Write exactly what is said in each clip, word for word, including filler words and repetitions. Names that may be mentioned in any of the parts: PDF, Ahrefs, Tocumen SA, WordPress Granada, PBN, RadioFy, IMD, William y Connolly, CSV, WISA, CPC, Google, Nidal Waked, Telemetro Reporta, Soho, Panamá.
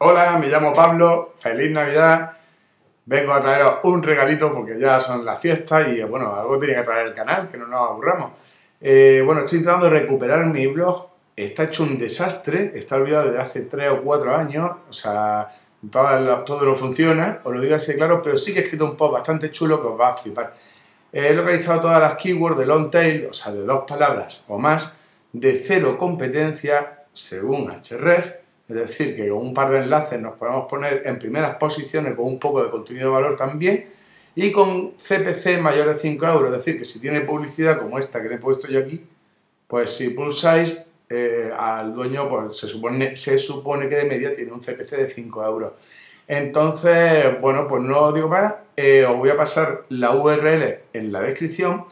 Hola, me llamo Pablo, feliz Navidad, vengo a traeros un regalito porque ya son las fiestas y bueno, algo tiene que traer el canal, que no nos aburramos. Eh, bueno, estoy intentando recuperar mi blog, está hecho un desastre, está olvidado desde hace tres o cuatro años, o sea, todo, todo no funciona, os lo digo así de claro, pero sí que he escrito un post bastante chulo que os va a flipar. He localizado todas las keywords de long tail, o sea, de dos palabras o más, de cero competencia según Ahrefs. Es decir, que con un par de enlaces nos podemos poner en primeras posiciones con un poco de contenido de valor también y con C P C mayor de cinco euros. Es decir, que si tiene publicidad como esta que le he puesto yo aquí, pues si pulsáis eh, al dueño, pues se supone, se supone que de media tiene un C P C de cinco euros. Entonces, bueno, pues no os digo más, eh, os voy a pasar la U R L en la descripción,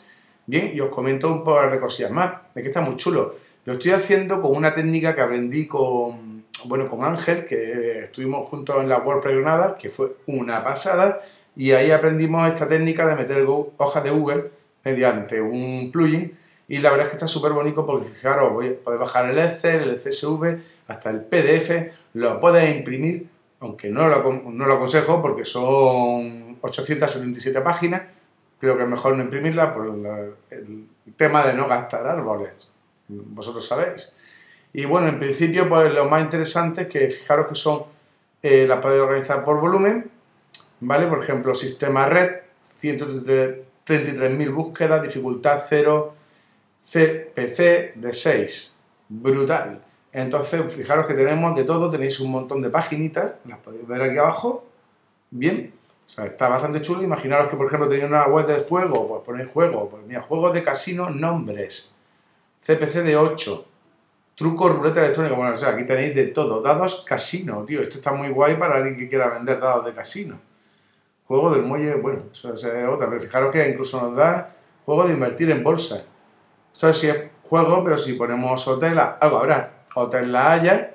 bien, y os comento un par de cosillas más. Es que está muy chulo. Lo estoy haciendo con una técnica que aprendí con... bueno, con Ángel, que estuvimos juntos en la WordPress Granada, que fue una pasada, y ahí aprendimos esta técnica de meter hojas de Google mediante un plugin, y la verdad es que está súper bonito porque, fijaros, podéis bajar el Excel, el C S V, hasta el P D F, lo podéis imprimir, aunque no lo, no lo aconsejo porque son ochocientas setenta y siete páginas, creo que es mejor no imprimirla por el tema de no gastar árboles, vosotros sabéis. Y bueno, en principio, pues lo más interesante es que fijaros que son, eh, las podéis organizar por volumen, ¿vale? Por ejemplo, sistema red, ciento treinta y tres mil búsquedas, dificultad cero, C P C de seis, brutal. Entonces, fijaros que tenemos de todo, tenéis un montón de paginitas, las podéis ver aquí abajo, bien, o sea, está bastante chulo. Imaginaros que, por ejemplo, tenéis una web de juego, pues ponéis juego, pues mira, juegos de casino, nombres, C P C de ocho. Truco, ruleta electrónica, bueno, o sea, aquí tenéis de todo. Dados casino, tío, esto está muy guay para alguien que quiera vender dados de casino. Juego del muelle, bueno, eso es otra, pero fijaros que incluso nos da juego de invertir en bolsa. Esto sí es juego, pero si ponemos hotel, algo habrá. Hotel La Haya,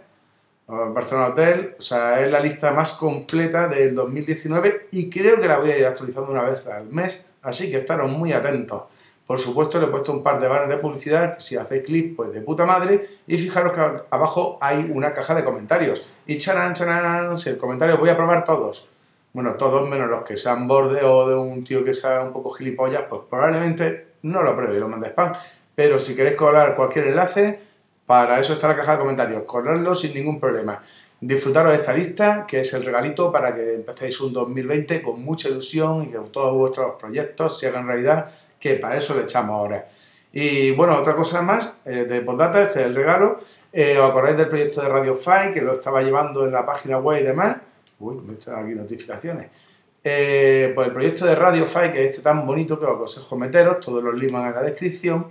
Barcelona Hotel, o sea, es la lista más completa del dos mil diecinueve y creo que la voy a ir actualizando una vez al mes, así que estaros muy atentos. Por supuesto, le he puesto un par de banners de publicidad, que si hacéis clic, pues de puta madre. Y fijaros que abajo hay una caja de comentarios. Y charan, charan, si el comentario, voy a probar todos. Bueno, todos menos los que sean borde o de un tío que sea un poco gilipollas, pues probablemente no lo pruebe y lo manda spam. Pero si queréis colar cualquier enlace, para eso está la caja de comentarios. Colarlo sin ningún problema. Disfrutaros de esta lista, que es el regalito para que empecéis un dos mil veinte con mucha ilusión y que todos vuestros proyectos se hagan realidad, que para eso le echamos ahora. Y bueno, otra cosa más, eh, de postdata, este es el regalo. Eh, ¿Os acordáis del proyecto de RadioFy, que lo estaba llevando en la página web y demás? Uy, me están aquí notificaciones. Eh, pues el proyecto de RadioFy, que es este tan bonito que os aconsejo meteros, todos los links en la descripción,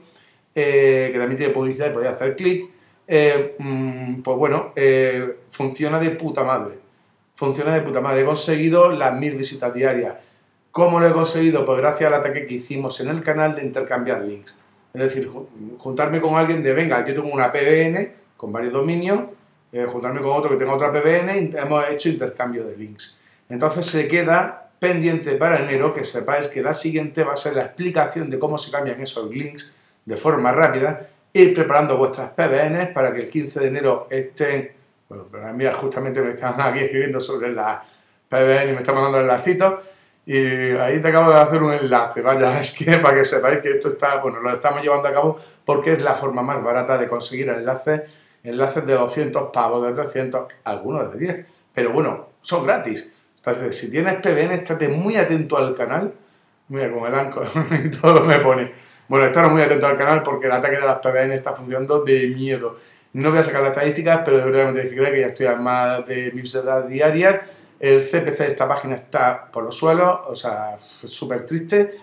eh, que también tiene publicidad y podéis hacer clic. Eh, pues bueno, eh, funciona de puta madre. Funciona de puta madre. He conseguido las mil visitas diarias. ¿Cómo lo he conseguido? Pues gracias al ataque que hicimos en el canal de intercambiar links. Es decir, juntarme con alguien de, venga, yo tengo una P B N con varios dominios, eh, juntarme con otro que tenga otra P B N, hemos hecho intercambio de links. Entonces se queda pendiente para enero, que sepáis que la siguiente va a ser la explicación de cómo se cambian esos links de forma rápida, ir preparando vuestras P B Ns para que el quince de enero estén... Bueno, pero mira, justamente me están aquí escribiendo sobre la P B N y me están mandando enlacitos. Y ahí te acabo de hacer un enlace, vaya, es que para que sepáis que esto está, bueno, lo estamos llevando a cabo porque es la forma más barata de conseguir enlaces, enlaces de doscientos pavos, de trescientos, algunos de diez, pero bueno, son gratis. Entonces, si tienes P B N, estate muy atento al canal, mira, con el anco y todo me pone, bueno, estar muy atento al canal porque el ataque de las P B N está funcionando de miedo. No voy a sacar las estadísticas, pero realmente creo que ya estoy a más de mil visitas diarias. El C P C de esta página está por los suelos, o sea, súper triste,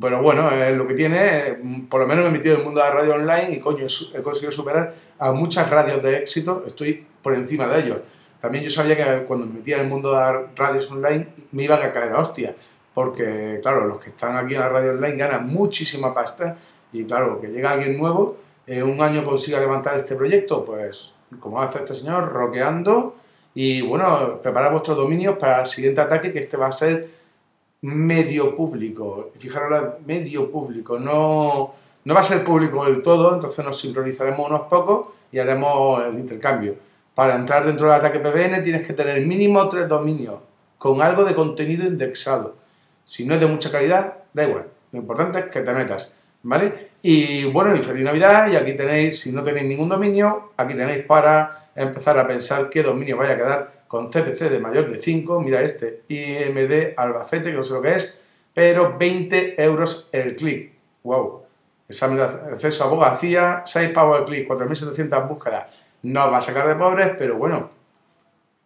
pero bueno, eh, lo que tiene, eh, por lo menos me he metido en el mundo de la radio online y coño, he conseguido superar a muchas radios de éxito, estoy por encima de ellos. También yo sabía que cuando me metía en el mundo de las radios online me iban a caer a hostia, porque claro, los que están aquí en la radio online ganan muchísima pasta y claro, que llega alguien nuevo, eh, un año consiga levantar este proyecto, pues como hace este señor, roqueando. Y bueno, preparad vuestros dominios para el siguiente ataque, que este va a ser medio público. Fijaros, medio público, no, no va a ser público del todo, entonces nos sincronizaremos unos pocos y haremos el intercambio. Para entrar dentro del ataque P B N tienes que tener mínimo tres dominios con algo de contenido indexado. Si no es de mucha calidad, da igual. Lo importante es que te metas, ¿vale? Y bueno, y feliz Navidad. Y aquí tenéis, si no tenéis ningún dominio, aquí tenéis para empezar a pensar qué dominio vaya a quedar con C P C de mayor de cinco. Mira este, I M D Albacete, que no sé lo que es, pero veinte euros el clic. ¡Wow! Examen de acceso a abogacía, seis pavos el clic, cuatro mil setecientas búsquedas. No va a sacar de pobres, pero bueno,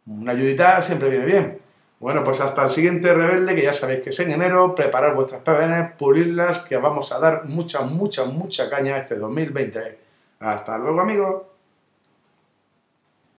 una ayudita siempre viene bien. Bueno, pues hasta el siguiente rebelde, que ya sabéis que es en enero. Preparar vuestras P B N, pulirlas, que vamos a dar mucha, mucha, mucha caña este dos mil veinte. Hasta luego, amigos.